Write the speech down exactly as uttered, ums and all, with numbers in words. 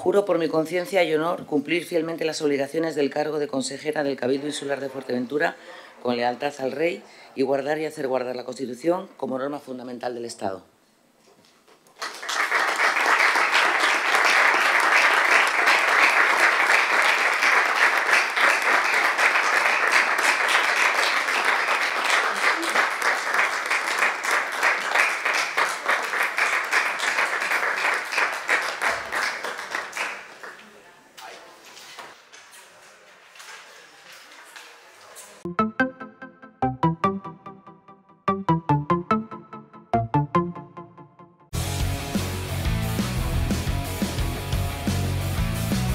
Juro por mi conciencia y honor cumplir fielmente las obligaciones del cargo de consejera del Cabildo Insular de Fuerteventura con lealtad al Rey y guardar y hacer guardar la Constitución como norma fundamental del Estado. Thank you.